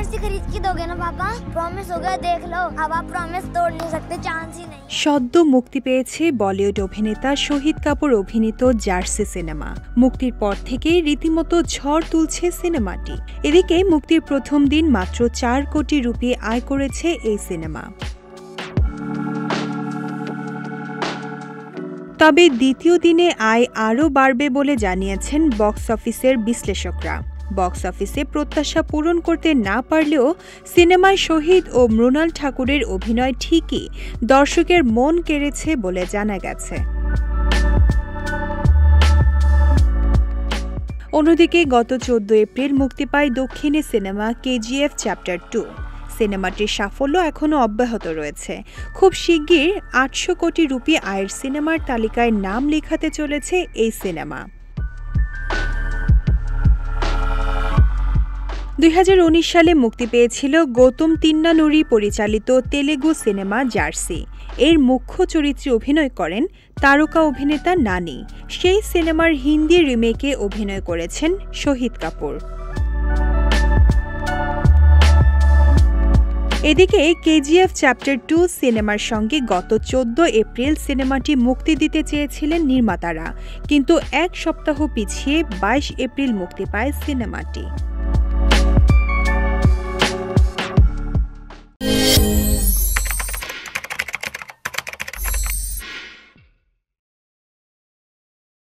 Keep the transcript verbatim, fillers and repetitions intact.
Jersey खरीद के दोगे ना पापा? प्रॉमिस हो गया, देख लो अब आप प्रॉमिस तोड़ नहीं सकते, चांस ही नहीं। সদ্য মুক্তি পেয়েছে বলিউড অভিনেতা শহীদ কাপুর অভিনীত জার্সি সিনেমা। মুক্তির পর থেকে রীতিমতো ঝড় তুলছে সিনেমাটি। এদিকে মুক্তির প্রথম দিন মাত্র চার কোটি রুপি আয় করেছে এই সিনেমা। তবে দ্বিতীয় দিনে আয় আরও বাড়বে বলে জানিয়েছেন বক্স অফিসের বিশ্লেষকরা। বক্স অফিসে প্রত্যাশা পূরণ করতে না পারলেও সিনেমায় শহীদ ও মৃণাল ঠাকুরের অভিনয় ঠিকই দর্শকের মন কেড়েছে বলে জানা গেছে। অন্যদিকে গত চোদ্দ এপ্রিল মুক্তি পায় দক্ষিণী সিনেমা কেজিএফ চ্যাপ্টার টু। সিনেমাটির সাফল্য এখনও অব্যাহত রয়েছে। খুব শিগগির আটশো কোটি রুপি আয়ের সিনেমার তালিকায় নাম লেখাতে চলেছে এই সিনেমা। দুই হাজার উনিশ সালে মুক্তি পেয়েছিল গৌতম তিন্না নুরি পরিচালিত তেলেগু সিনেমা জার্সি। এর মুখ্য চরিত্রে অভিনয় করেন তারকা অভিনেতা নানি। সেই সিনেমার হিন্দি রিমেকে অভিনয় করেছেন শহীদ কাপুর। এদিকে কেজিএফ চ্যাপ্টার টু সিনেমার সঙ্গে গত চোদ্দ এপ্রিল সিনেমাটি মুক্তি দিতে চেয়েছিলেন নির্মাতারা, কিন্তু এক সপ্তাহ পিছিয়ে বাইশ এপ্রিল মুক্তি পায় সিনেমাটি।